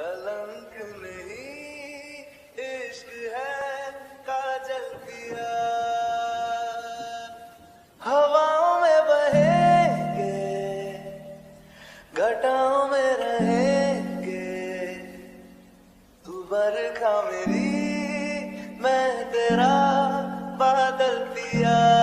कलंक नहीं इश्क है काजल पिया। हवाओं में बहेंगे, घटाओं में रहेंगे, तू बरखा मेरी मैं तेरा बादल पिया।